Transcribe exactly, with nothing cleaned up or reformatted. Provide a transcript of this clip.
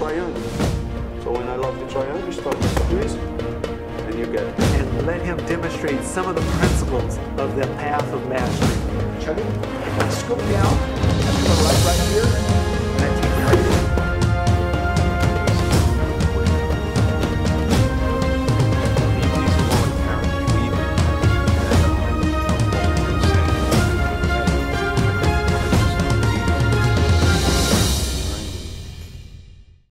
So when I lock the triangle, you start with this, and you get it. And let him demonstrate some of the principles of the path of mastery. Chugging, scoop down, and put right right here.